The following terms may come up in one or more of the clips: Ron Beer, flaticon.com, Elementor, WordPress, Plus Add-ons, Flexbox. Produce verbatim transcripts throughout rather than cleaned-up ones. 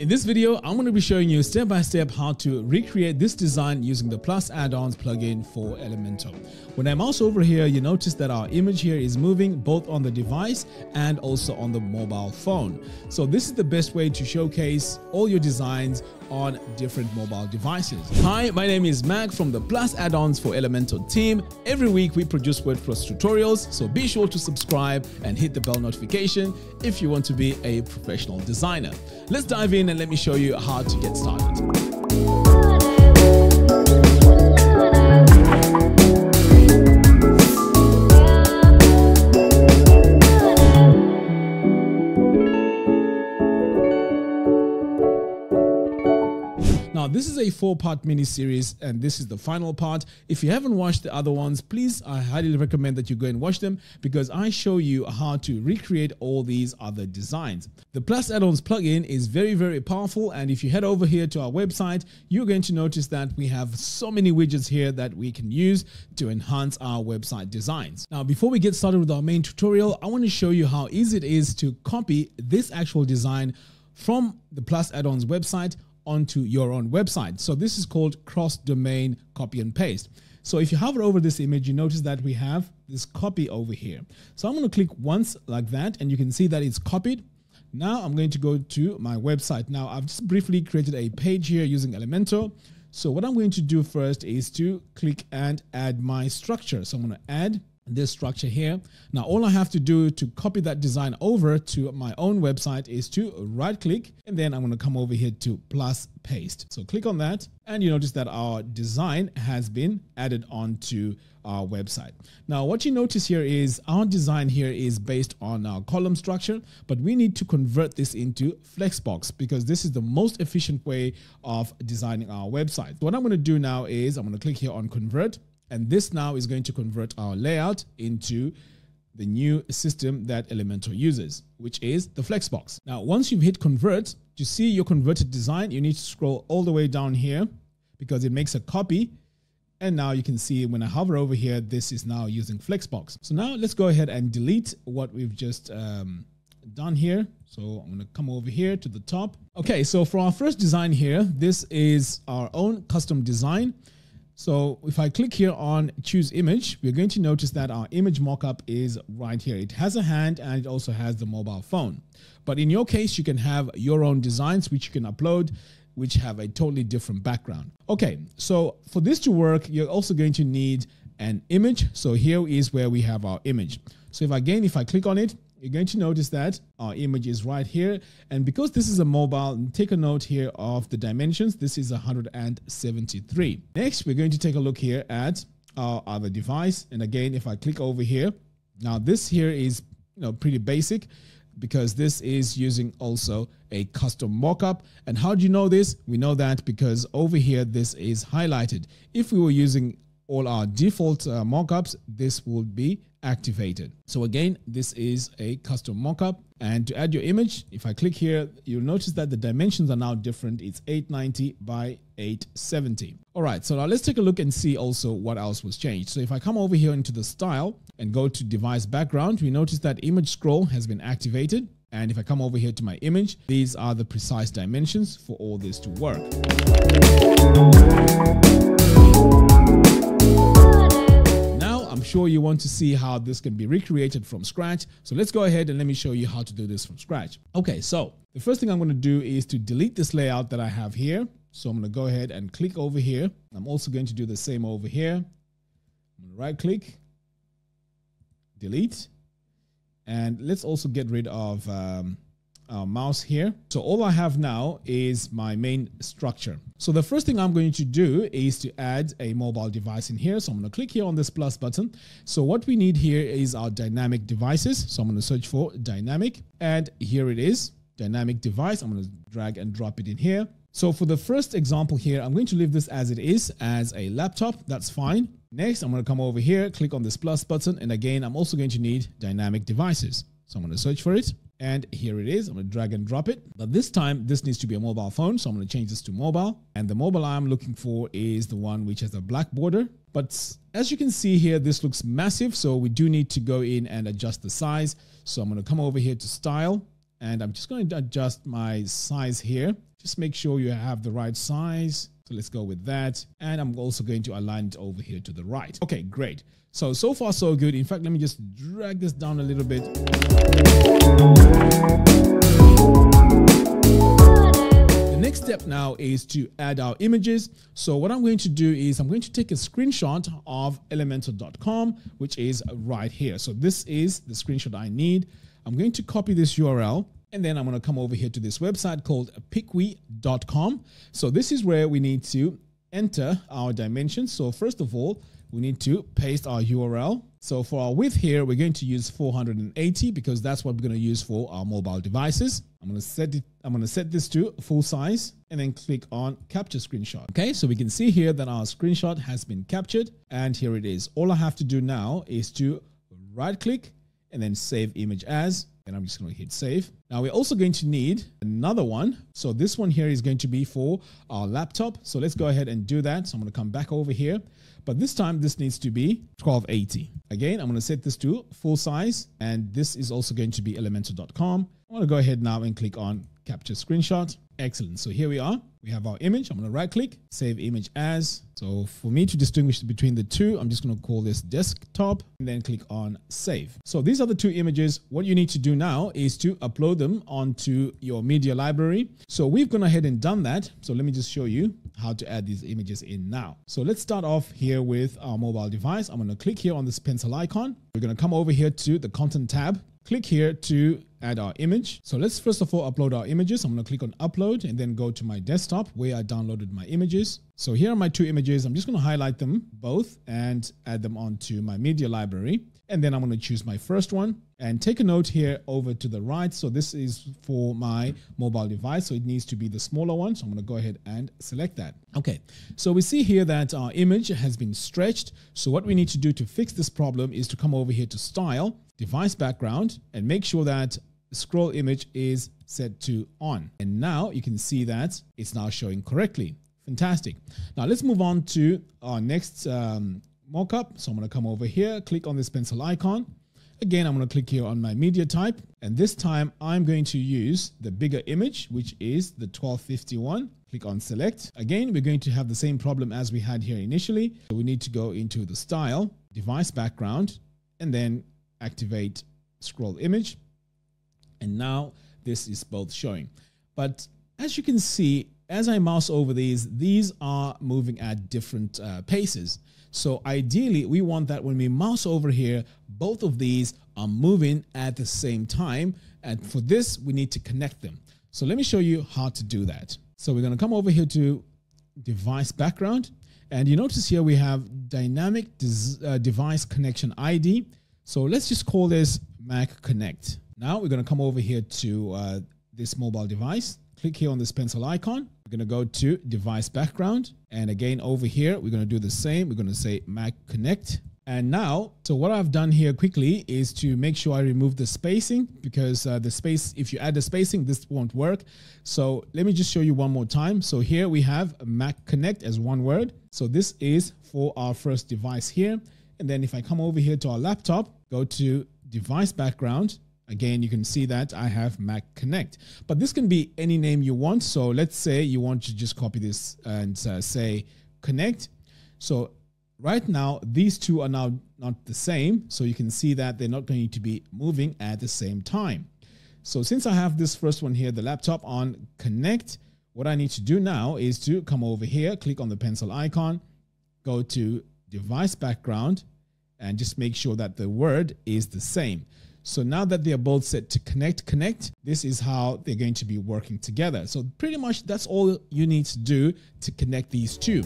In this video, I'm going to be showing you step by step how to recreate this design using the Plus Add-ons plugin for Elementor. When I mouse over here, you notice that our image here is moving both on the device and also on the mobile phone. So this is the best way to showcase all your designs on different mobile devices. Hi, my name is Mac from the Plus Add-ons for Elementor team. Every week we produce WordPress tutorials, so be sure to subscribe and hit the bell notification if you want to be a professional designer. Let's dive in and let me show you how to get started. Now, this is a four-part mini-series, and this is the final part. If you haven't watched the other ones, please, I highly recommend that you go and watch them because I show you how to recreate all these other designs. The Plus Add-ons plugin is very, very powerful, and if you head over here to our website, you're going to notice that we have so many widgets here that we can use to enhance our website designs. Now, before we get started with our main tutorial, I want to show you how easy it is to copy this actual design from the Plus Add-ons website onto your own website. So this is called cross-domain copy and paste. So if you hover over this image, you notice that we have this copy over here. So I'm going to click once like that, and you can see that it's copied. Now I'm going to go to my website. Now I've just briefly created a page here using Elementor. So what I'm going to do first is to click and add my structure. So I'm going to add this structure here. Now all I have to do to copy that design over to my own website is to right click, and then I'm going to come over here to plus paste. So click on that, and you notice that our design has been added onto our website. Now what you notice here is our design here is based on our column structure, but we need to convert this into Flexbox because this is the most efficient way of designing our website. So what I'm going to do now is I'm going to click here on convert. And this now is going to convert our layout into the new system that Elementor uses, which is the Flexbox. Now, once you've hit convert, to see your converted design, you need to scroll all the way down here because it makes a copy. And now you can see when I hover over here, this is now using Flexbox. So now let's go ahead and delete what we've just um, done here. So I'm going to come over here to the top. Okay, so for our first design here, this is our own custom design. So if I click here on choose image, we're going to notice that our image mockup is right here. It has a hand and it also has the mobile phone. But in your case, you can have your own designs which you can upload, which have a totally different background. Okay, so for this to work, you're also going to need an image. So here is where we have our image. So if again, if I click on it, you're going to notice that our image is right here. And because this is a mobile, take a note here of the dimensions. This is one hundred seventy-three. Next, we're going to take a look here at our other device. And again, if I click over here, now this here is, you know, pretty basic because this is using also a custom mockup. And how do you know this? We know that because over here, this is highlighted. If we were using all our default uh, mockups, this would be activated. So again, this is a custom mockup. And to add your image, if I click here, you'll notice that the dimensions are now different. It's eight ninety by eight seventy. All right, so now let's take a look and see also what else was changed. So if I come over here into the style and go to device background, we notice that image scroll has been activated. And if I come over here to my image, these are the precise dimensions for all this to work. I'm sure you want to see how this can be recreated from scratch. So let's go ahead and let me show you how to do this from scratch. Okay, so the first thing I'm going to do is to delete this layout that I have here. So I'm going to go ahead and click over here. I'm also going to do the same over here. I'm going to right click, delete. And let's also get rid of um, our mouse here. So all I have now is my main structure. So the first thing I'm going to do is to add a mobile device in here. So I'm going to click here on this plus button. So what we need here is our dynamic devices. So I'm going to search for dynamic, and here it is, dynamic device. I'm going to drag and drop it in here. So for the first example here, I'm going to leave this as it is, as a laptop. That's fine. Next, I'm going to come over here, click on this plus button. And again, I'm also going to need dynamic devices. So I'm going to search for it. And here it is. I'm going to drag and drop it. But this time, this needs to be a mobile phone. So I'm going to change this to mobile. And the mobile I'm looking for is the one which has a black border. But as you can see here, this looks massive. So we do need to go in and adjust the size. So I'm going to come over here to style. and I'm just going to adjust my size here. Just make sure you have the right size. So let's go with that. And I'm also going to align it over here to the right. Okay, great. So, so far so good. In fact, let me just drag this down a little bit. The next step now is to add our images. So what I'm going to do is I'm going to take a screenshot of elementor dot com, which is right here. So this is the screenshot I need. I'm going to copy this U R L. And then I'm going to come over here to this website called pick wee dot com. So this is where we need to enter our dimensions. So first of all, we need to paste our U R L. So for our width here, we're going to use four hundred eighty because that's what we're going to use for our mobile devices. I'm going to set it, I'm going to set this to full size and then click on capture screenshot. Okay, so we can see here that our screenshot has been captured and here it is. All I have to do now is to right click and then save image as. And I'm just going to hit save. Now we're also going to need another one. So this one here is going to be for our laptop. So let's go ahead and do that. So I'm going to come back over here, but this time this needs to be twelve eighty. Again, I'm going to set this to full size and this is also going to be elementor dot com. I'm going to go ahead now and click on capture screenshot. Excellent. So here we are. We have our image. I'm going to right click, save image as. So for me to distinguish between the two, I'm just going to call this desktop and then click on save. So these are the two images. What you need to do now is to upload them onto your media library. So we've gone ahead and done that. So let me just show you how to add these images in now. So let's start off here with our mobile device. I'm going to click here on this pencil icon. We're going to come over here to the content tab. Click here to add our image. So let's first of all upload our images. I'm going to click on upload and then go to my desktop where I downloaded my images. So here are my two images. I'm just going to highlight them both and add them onto my media library. And then I'm going to choose my first one and take a note here over to the right. So this is for my mobile device. So it needs to be the smaller one. So I'm going to go ahead and select that. Okay. So we see here that our image has been stretched. So what we need to do to fix this problem is to come over here to style, device background, and make sure that scroll image is set to on. And now you can see that it's now showing correctly. Fantastic. Now let's move on to our next um, mockup. So I'm going to come over here, click on this pencil icon. Again, I'm going to click here on my media type. And this time I'm going to use the bigger image, which is the twelve fifty-one. Click on select. Again, we're going to have the same problem as we had here initially. So we need to go into the style, device background, and then activate scroll image. And now this is both showing. But as you can see, as I mouse over these, these are moving at different uh, paces. So ideally, we want that when we mouse over here, both of these are moving at the same time. And for this, we need to connect them. So let me show you how to do that. So we're going to come over here to device background. And you notice here we have dynamic uh, device connection I D. So let's just call this Mac Connect. Now we're going to come over here to uh, this mobile device. Click here on this pencil icon. We're going to go to device background. And again, over here, we're going to do the same. We're going to say Mac Connect. And now, so what I've done here quickly is to make sure I remove the spacing because uh, the space, if you add the spacing, this won't work. So let me just show you one more time. So here we have Mac Connect as one word. So this is for our first device here. And then if I come over here to our laptop, go to device background. Again, you can see that I have Mac Connect, but this can be any name you want. So let's say you want to just copy this and uh, say Connect. So right now, these two are now not the same. So you can see that they're not going to be moving at the same time. So since I have this first one here, the laptop on Connect, what I need to do now is to come over here, click on the pencil icon, go to device background, and just make sure that the word is the same. So now that they are both set to connect, connect, this is how they're going to be working together. So pretty much that's all you need to do to connect these two.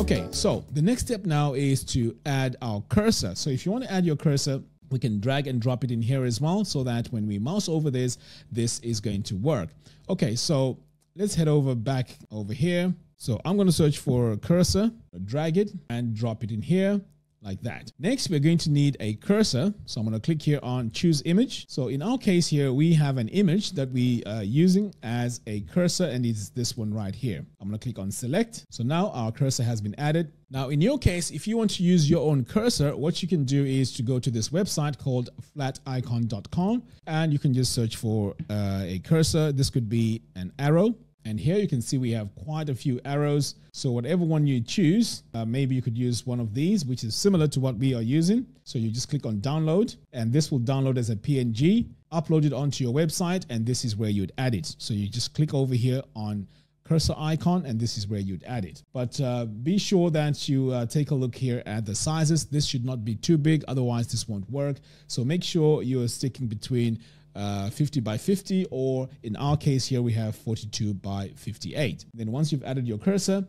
Okay, so the next step now is to add our cursor. So if you want to add your cursor, we can drag and drop it in here as well so that when we mouse over this, this is going to work. Okay, so let's head over back over here. So I'm going to search for cursor, drag it and drop it in here. like that. Next, we're going to need a cursor. So I'm going to click here on choose image. So in our case here, we have an image that we are using as a cursor, and it's this one right here. I'm going to click on select. So now our cursor has been added. Now, in your case, if you want to use your own cursor, what you can do is to go to this website called flaticon dot com, and you can just search for uh, a cursor. This could be an arrow. And here you can see we have quite a few arrows. So whatever one you choose, uh, maybe you could use one of these, which is similar to what we are using. So you just click on download, and this will download as a P N G, upload it onto your website, and this is where you'd add it. So you just click over here on cursor icon, and this is where you'd add it. But uh, be sure that you uh, take a look here at the sizes. This should not be too big, otherwise this won't work. So make sure you are sticking between Uh, fifty by fifty, or in our case here we have forty-two by fifty-eight. Then once you've added your cursor,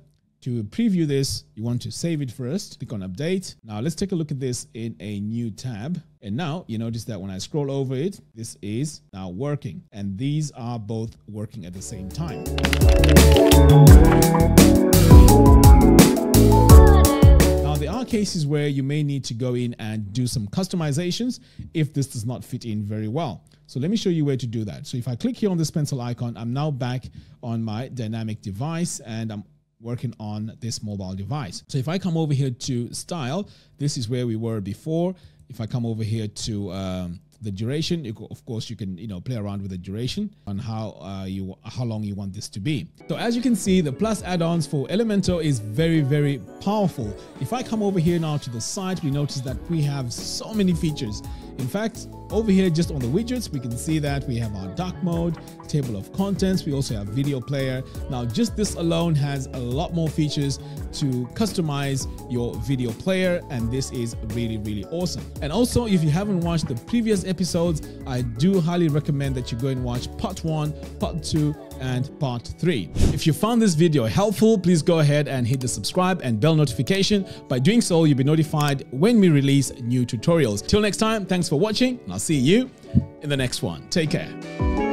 to preview this, you want to save it first. Click on update. Now let's take a look at this in a new tab. And now you notice that when I scroll over it, this is now working, and these are both working at the same time. Cases where you may need to go in and do some customizations if this does not fit in very well. So let me show you where to do that. So if I click here on this pencil icon, I'm now back on my dynamic device, and I'm working on this mobile device. So if I come over here to style, this is where we were before. If I come over here to um, the duration, you, of course, you can you know play around with the duration on how uh, you how long you want this to be. So as you can see, the Plus add-ons for Elementor is very, very powerful. If I come over here now to the site, we notice that we have so many features. In fact, over here just on the widgets, we can see that we have our dark mode, table of contents. We also have video player. Now, just this alone has a lot more features to customize your video player, and this is really, really awesome. And also, if you haven't watched the previous episodes, I do highly recommend that you go and watch part one, part two, and part three. If you found this video helpful, please go ahead and hit the subscribe and bell notification. By doing so, you'll be notified when we release new tutorials. Till next time, thanks for watching, and I'll see you in the next one. Take care.